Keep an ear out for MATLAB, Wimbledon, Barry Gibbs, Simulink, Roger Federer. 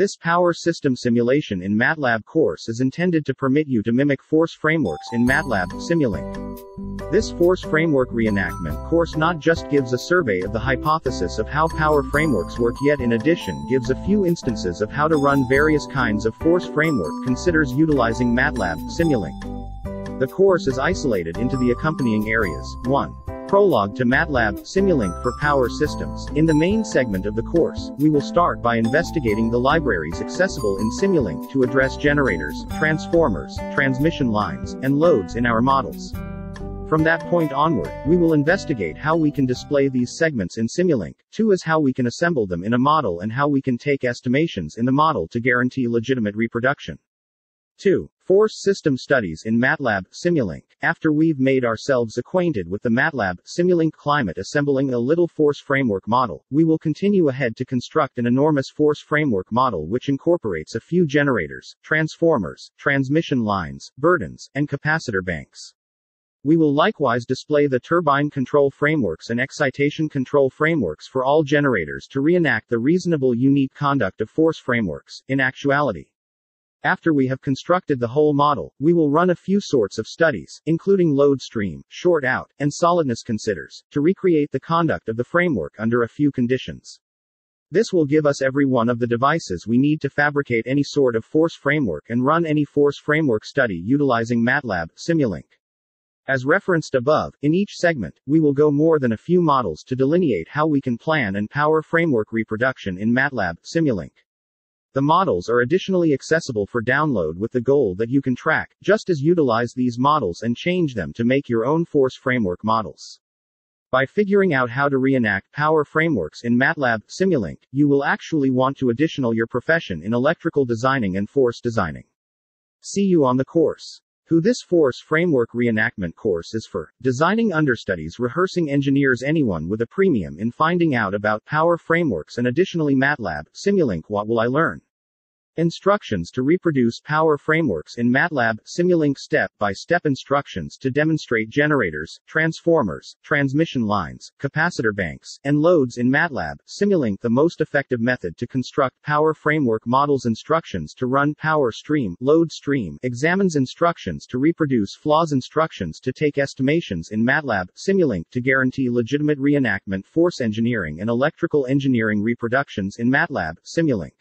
This power system simulation in MATLAB course is intended to permit you to mimic force frameworks in MATLAB, Simulink. This force framework reenactment course not just gives a survey of the hypothesis of how power frameworks work, yet in addition gives a few instances of how to run various kinds of force framework considers utilizing MATLAB, Simulink. The course is isolated into the accompanying areas. 1. Prologue to MATLAB, Simulink for Power Systems. In the main segment of the course, we will start by investigating the libraries accessible in Simulink to address generators, transformers, transmission lines, and loads in our models. From that point onward, we will investigate how we can display these segments in Simulink. 2 is how we can assemble them in a model and how we can take estimations in the model to guarantee legitimate reproduction. 2. Force system studies in MATLAB, Simulink. After we've made ourselves acquainted with the MATLAB, Simulink climate assembling a little force framework model, we will continue ahead to construct an enormous force framework model which incorporates a few generators, transformers, transmission lines, burdens, and capacitor banks. We will likewise display the turbine control frameworks and excitation control frameworks for all generators to reenact the reasonable unique conduct of force frameworks, in actuality. After we have constructed the whole model, we will run a few sorts of studies, including load stream, short out, and solidness considers, to recreate the conduct of the framework under a few conditions. This will give us every one of the devices we need to fabricate any sort of force framework and run any force framework study utilizing MATLAB, Simulink. As referenced above, in each segment, we will go more than a few models to delineate how we can plan and power framework reproduction in MATLAB, Simulink. The models are additionally accessible for download with the goal that you can track, just as utilize these models and change them to make your own force framework models. By figuring out how to reenact power frameworks in MATLAB, Simulink, you will actually want to additional your profession in electrical designing and force designing. See you on the course. Who this force framework reenactment course is for: designing understudies, rehearsing engineers, anyone with a premium in finding out about power frameworks and additionally MATLAB, Simulink. What will I learn? Instructions to reproduce power frameworks in MATLAB, Simulink. Step-by-step instructions to demonstrate generators, transformers, transmission lines, capacitor banks, and loads in MATLAB, Simulink. The most effective method to construct power framework models. Instructions to run power stream, load stream, examines. Instructions to reproduce flaws. Instructions to take estimations in MATLAB, Simulink to guarantee legitimate reenactment. Force engineering and electrical engineering reproductions in MATLAB, Simulink.